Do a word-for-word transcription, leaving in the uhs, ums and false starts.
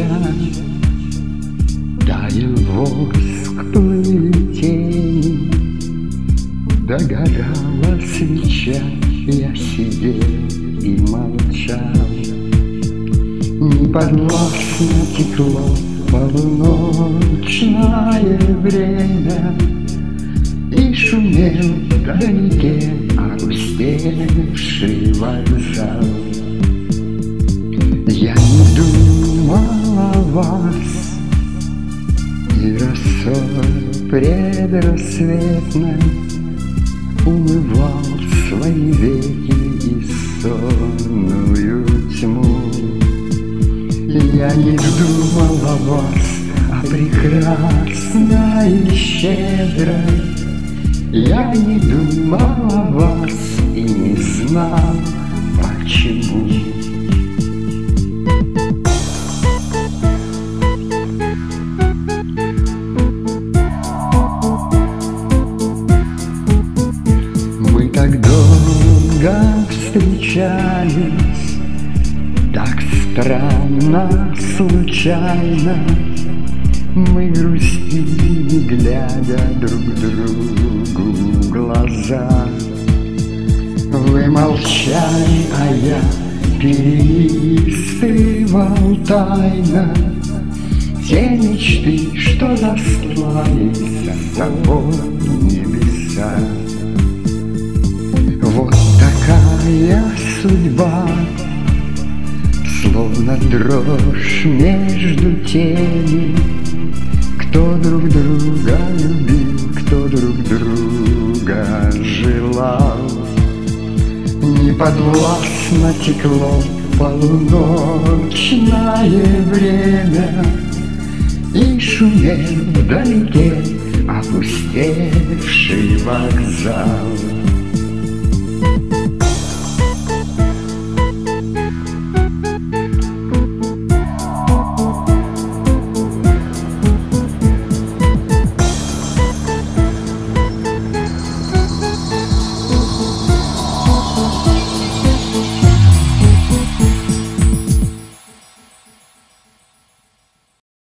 молчание, таял воск, плыли тени, догорала свеча, я сидел и молчал. Неподвластно текло полуночное время, и шумел вдалеке опустевший вокзал. Я не думал о вас, и росой предрассветной умывал свои веки и сонную тьму. Я не думал о вас, о прекрасной и щедрой. Я не думал о вас и не знал, почему. Мы так долго встречались, так странно, случайно. Мы грустили, глядя друг другу в глаза. Вы молчали, а я перелистывал тайно те мечты, что достались за тобой небеса. Вот такая судьба, словно дрожь между теми, кто друг друга любил, кто друг друга желал. Неподвластно текло полуночное время, и шумел вдалеке опустевший вокзал.